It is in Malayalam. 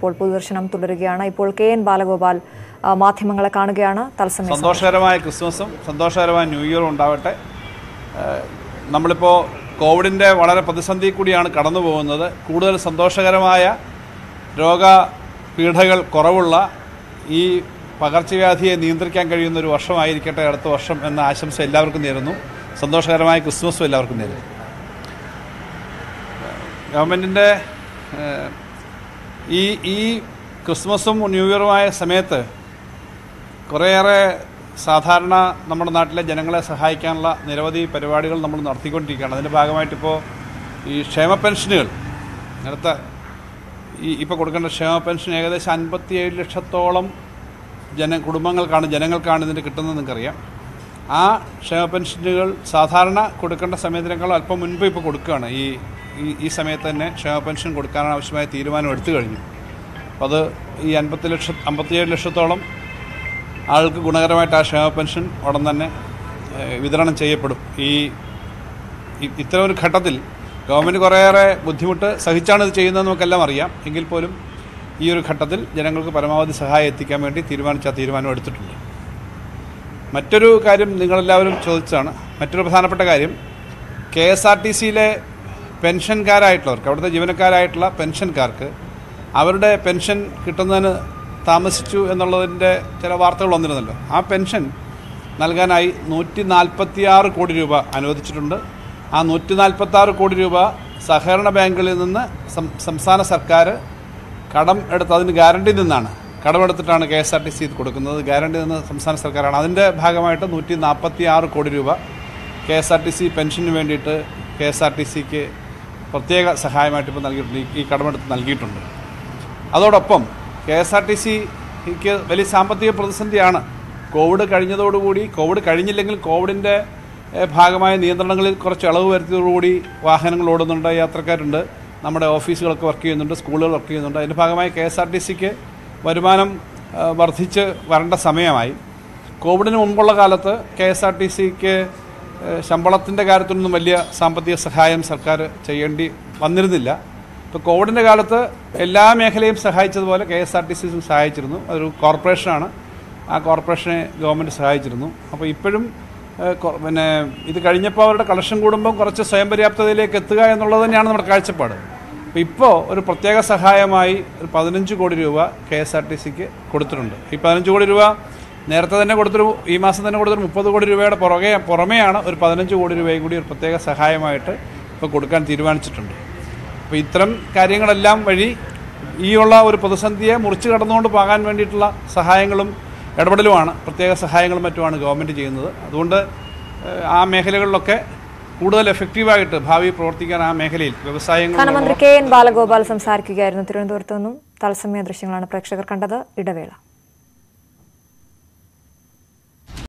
പൊതുദർശനം തുടരുകയാണ്. ഇപ്പോൾ കെ എൻ ബാലഗോപാൽ മാധ്യമങ്ങളെ കാണുകയാണ്. തത്സമയം സന്തോഷകരമായ ക്രിസ്മസും സന്തോഷകരമായ ന്യൂ ഇയറും ഉണ്ടാവട്ടെ. നമ്മളിപ്പോൾ കോവിഡിൻ്റെ വളരെ പ്രതിസന്ധി കൂടിയാണ് കടന്നു പോകുന്നത്. കൂടുതൽ സന്തോഷകരമായ രോഗപീഠകൾ കുറവുള്ള ഈ പകർച്ചവ്യാധിയെ നിയന്ത്രിക്കാൻ കഴിയുന്ന ഒരു വർഷമായിരിക്കട്ടെ അടുത്ത വർഷം എന്ന ആശംസ എല്ലാവർക്കും നേരുന്നു. സന്തോഷകരമായ ക്രിസ്മസും എല്ലാവർക്കും നേരുന്നു. ഗവൺമെൻറ്റിൻ്റെ ഈ ക്രിസ്മസും ന്യൂ ഇയറുമായ സമയത്ത് കുറേയേറെ സാധാരണ നമ്മുടെ നാട്ടിലെ ജനങ്ങളെ സഹായിക്കാനുള്ള നിരവധി പരിപാടികൾ നമ്മൾ നടത്തിക്കൊണ്ടിരിക്കുകയാണ്. അതിൻ്റെ ഭാഗമായിട്ടിപ്പോൾ ഈ ക്ഷേമ പെൻഷനുകൾ അടുത്ത ഇപ്പോൾ കൊടുക്കേണ്ട ക്ഷേമ പെൻഷൻ ഏകദേശം 57 ലക്ഷത്തോളം കുടുംബങ്ങൾക്കാണ് ഇതിൻ്റെ കിട്ടുന്നത്. നിങ്ങൾക്കറിയാം, ആ ക്ഷേമ പെൻഷനുകൾ സാധാരണ കൊടുക്കേണ്ട സമയത്തിനേക്കാളും അല്പം മുൻപ് ഇപ്പോൾ കൊടുക്കുകയാണ്. ഈ സമയത്ത് തന്നെ ക്ഷേമ പെൻഷൻ കൊടുക്കാനാവശ്യമായ തീരുമാനം എടുത്തു കഴിഞ്ഞു. അപ്പോൾ അത് ഈ 57 ലക്ഷത്തോളം ആൾക്ക് ഗുണകരമായിട്ട് ആ ക്ഷേമ പെൻഷൻ ഉടൻ തന്നെ വിതരണം ചെയ്യപ്പെടും. ഈ ഇത്തരം ഒരു ഘട്ടത്തിൽ ഗവൺമെൻറ് കുറേയേറെ ബുദ്ധിമുട്ട് സഹിച്ചാണ് ഇത് ചെയ്യുന്നത്, നമുക്കെല്ലാം അറിയാം. എങ്കിൽ പോലും ഈ ഒരു ഘട്ടത്തിൽ ജനങ്ങൾക്ക് പരമാവധി സഹായം എത്തിക്കാൻ വേണ്ടി തീരുമാനം എടുത്തിട്ടുണ്ട്. മറ്റൊരു കാര്യം നിങ്ങളെല്ലാവരും ചോദിച്ചതാണ്. മറ്റൊരു പ്രധാനപ്പെട്ട കാര്യം KSRTCയിലെ പെൻഷൻകാരായിട്ടുള്ളവർക്ക്, അവിടുത്തെ ജീവനക്കാരായിട്ടുള്ള പെൻഷൻകാർക്ക് അവരുടെ പെൻഷൻ കിട്ടുന്നതിന് താമസിച്ചു എന്നുള്ളതിൻ്റെ ചില വാർത്തകൾ വന്നിരുന്നല്ലോ. ആ പെൻഷൻ നൽകാനായി 146 കോടി രൂപ അനുവദിച്ചിട്ടുണ്ട്. ആ 146 കോടി രൂപ സഹകരണ ബാങ്കിൽ നിന്ന് സംസ്ഥാന സർക്കാർ കടം എടുത്ത്, അതിന് ഗ്യാരണ്ടി നിന്നാണ് കടമെടുത്തിട്ടാണ് KSRTC ഇത് കൊടുക്കുന്നത്. ഗ്യാരണ്ടി നിന്ന് സംസ്ഥാന സർക്കാരാണ്. അതിൻ്റെ ഭാഗമായിട്ട് 146 കോടി രൂപ KSRTC പെൻഷന് വേണ്ടിയിട്ട് KSRTCക്ക് പ്രത്യേക സഹായമായിട്ട് ഇപ്പോൾ നൽകിയിട്ടുണ്ട്, ഈ കടമെടുത്ത് നൽകിയിട്ടുണ്ട്. അതോടൊപ്പം KSRTCക്ക് വലിയ സാമ്പത്തിക പ്രതിസന്ധിയാണ്. കോവിഡ് കഴിഞ്ഞില്ലെങ്കിൽ കോവിഡിൻ്റെ ഭാഗമായ നിയന്ത്രണങ്ങളിൽ കുറച്ച് ഇളവ് വരുത്തിയതോടുകൂടി വാഹനങ്ങൾ ഓടുന്നുണ്ട്, യാത്രക്കാരുണ്ട്, നമ്മുടെ ഓഫീസുകളൊക്കെ വർക്ക് ചെയ്യുന്നുണ്ട്, സ്കൂളുകൾ വർക്ക് ചെയ്യുന്നുണ്ട്. അതിൻ്റെ ഭാഗമായി KSRTCക്ക് വരുമാനം വർദ്ധിച്ച് വരേണ്ട സമയമായി. കോവിഡിന് മുമ്പുള്ള കാലത്ത് KSRTCക്ക് ശമ്പളത്തിൻ്റെ കാര്യത്തിലൊന്നും വലിയ സാമ്പത്തിക സഹായം സർക്കാർ ചെയ്യേണ്ടി വന്നിരുന്നില്ല. ഇപ്പോൾ കോവിഡിൻ്റെ കാലത്ത് എല്ലാ മേഖലയും സഹായിച്ചതുപോലെ KSRTCയും സഹായിച്ചിരുന്നു. അതൊരു കോർപ്പറേഷനാണ്, ആ കോർപ്പറേഷനെ ഗവൺമെൻറ് സഹായിച്ചിരുന്നു. അപ്പോൾ ഇപ്പോഴും ഇത് കഴിഞ്ഞപ്പോൾ അവരുടെ കളക്ഷൻ കൂടുമ്പം കുറച്ച് സ്വയം പര്യാപ്തതയിലേക്ക് എത്തുക എന്നുള്ളത് തന്നെയാണ് നമ്മുടെ കാഴ്ചപ്പാട്. അപ്പോൾ ഇപ്പോൾ ഒരു പ്രത്യേക സഹായമായി ഒരു 15 കോടി രൂപ KSRTCക്ക് കൊടുത്തിട്ടുണ്ട്. ഈ 15 കോടി രൂപ നേരത്തെ തന്നെ കൊടുത്തൊരു, ഈ മാസം തന്നെ കൊടുത്തൊരു 30 കോടി രൂപയുടെ പുറമെയാണ് ഒരു 15 കോടി രൂപയും കൂടി ഒരു പ്രത്യേക സഹായമായിട്ട് ഇപ്പോൾ കൊടുക്കാൻ തീരുമാനിച്ചിട്ടുണ്ട്. അപ്പോൾ ഇത്തരം കാര്യങ്ങളെല്ലാം വഴി ഈ ഉള്ള ഒരു പ്രതിസന്ധിയെ മുറിച്ച് കടന്നുകൊണ്ട് പോകാൻ വേണ്ടിയിട്ടുള്ള സഹായങ്ങളും ഇടപെടലുമാണ്, പ്രത്യേക സഹായങ്ങളും മറ്റുമാണ് ഗവൺമെൻറ് ചെയ്യുന്നത്. അതുകൊണ്ട് ആ മേഖലകളിലൊക്കെ കൂടുതൽ എഫക്റ്റീവായിട്ട് ഭാവി പ്രവർത്തിക്കാൻ ആ മേഖലയിൽ വ്യവസായങ്ങൾ. ധനമന്ത്രി KN ബാലഗോപാൽ സംസാരിക്കുകയായിരുന്നു തിരുവനന്തപുരത്ത് നിന്നും. തത്സമയ ദൃശ്യങ്ങളാണ് പ്രേക്ഷകർ കണ്ടത്. ഇടവേള.